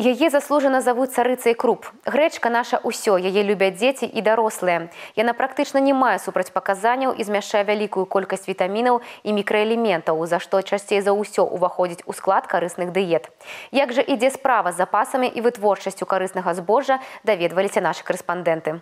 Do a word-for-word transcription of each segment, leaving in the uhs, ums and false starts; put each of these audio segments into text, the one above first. Яе заслужана зовут царыцай круп. Грэчка наша ўсё, яе любят дети и дорослые. Яна практично не мае супрацьпаказанняў, измяшчае великую колькасць витаминов и микроэлементов, за что часцей за ўсё уваходзіць у склад корыстных диет. Як же иде справа с запасами и вытворчасцю корыстного збожжа, доведывались наши корреспонденты.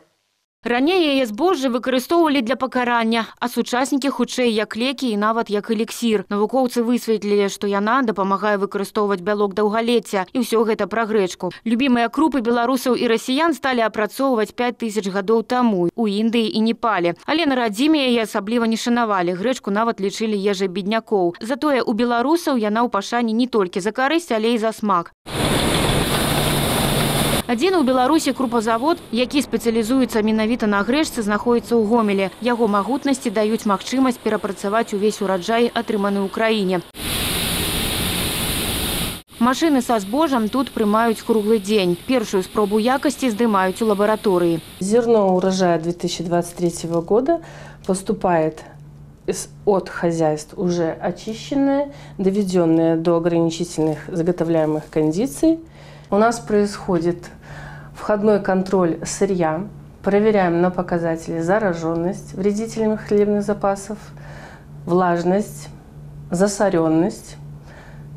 Ранее яе збожжа выкарыстоўвалі для пакарання, а сучаснікі хутчэй як лекі і нават як эліксір. Навукоўцы высветлілі, што яна дапамагае выкарыстоўваць бялок даўгалецця, і ўсё гэта пра грэчку. Любімыя крупы беларусаў і расіян сталі апрацоўваць пяць тысяч гадоў таму у Індыі і Непале. Але на радзіме яе асабліва не шанавалі, грэчку нават лічылі ежай беднякоў. Затое у беларусаў яна ў пашане не толькі за карысць, але і за смак. Один у Беларуси крупазавод, які спецыялізуецца менавіта на грэчцы, знаходится у Гомеле. Яго магутнасці даюць магчымасць перапрацаваць увесь ураджай, атрыманы ў краіне. Машины со збожжам тут прымаюць круглый день. Першую спробу якости здымаюць у лаборатории. Зерно урожая две тысячи двадцать третьего года поступает от хозяйств уже очищенное, доведенное до ограничительных заготовляемых кондиций. У нас происходит входной контроль сырья, проверяем на показатели зараженность вредителями хлебных запасов, влажность, засоренность,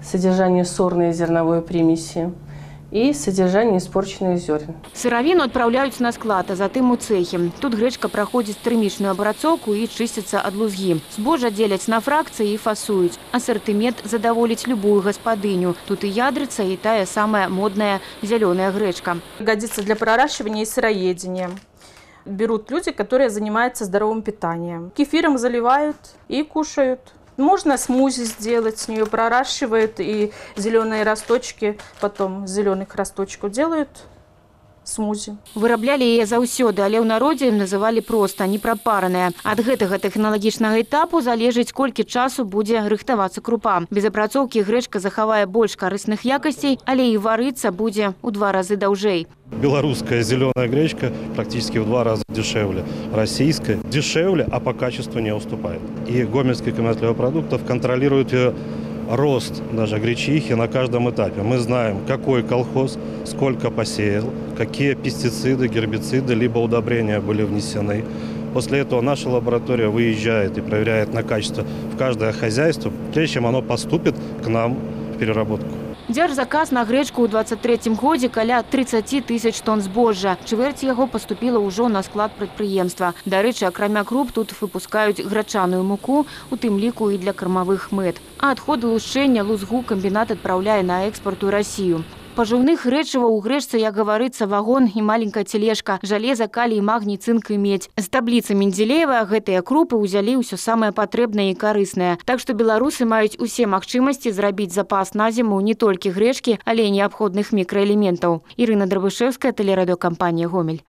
содержание сорной и зерновой примеси и содержание испорченных зерен. Сыровину отправляют на склад, а затем у цехи. Тут гречка проходит термичную обработку и чистится от лузги. Збожжа делят на фракции и фасуют. Ассортимент задоволить любую господыню. Тут и ядрица, и тая самая модная зеленая гречка. Годится для проращивания и сыроедения. Берут люди, которые занимаются здоровым питанием. Кефиром заливают и кушают. Можно смузи сделать, с нее проращивают и зеленые росточки, потом зеленых росточков делают смузи. Выраблялі яе заўсёды, але ў народзе ім называлі проста, непрапараная. Ад гэтага тэхналагічнага этапу залежыць, колькі часу будзе рыхтавацца крупа. Без апрацоўкі грэчка захавае больш карысных якасцей, але і варыцца будзе ў два разы даўжэй. Белорусская зеленая гречка практически в два раза дешевле. Российская дешевле, а по качеству не уступает. И Гомельский комитет продуктов контролирует ее рост, даже гречихи, на каждом этапе. Мы знаем, какой колхоз, сколько посеял, какие пестициды, гербициды, либо удобрения были внесены. После этого наша лаборатория выезжает и проверяет на качество в каждое хозяйство, прежде чем оно поступит к нам в переработку. Дзяржзаказ на грэчку ў двадцать третьем годзе каля тридцати тысяч тонн збожжа. Чвэрць яго паступіла ўжо на склад прадпрыемства. Дарэчы, акрамя круп тут выпускаюць грачаную муку, у тым ліку і для кармавых мэт. А адходы лушчэння, лузгу камбінат адпраўляе на экспорт у Расію. Пажыўных рэчываў у грэчцы, як гаворыцца, вагон і маленькая тележка, жалеза, калій, магній, цынк і медь. З табліцы Менделеева гэтыя крупы ўзялі ўсё самае патрэбнае і карыснае. Так што беларусы маюць усе магчымасці зрабіць запас на зіму не толькі грэчкі, але і неабходных мікраэлементаў. Ирина Дробушевская, телерадиокомпания Гомель.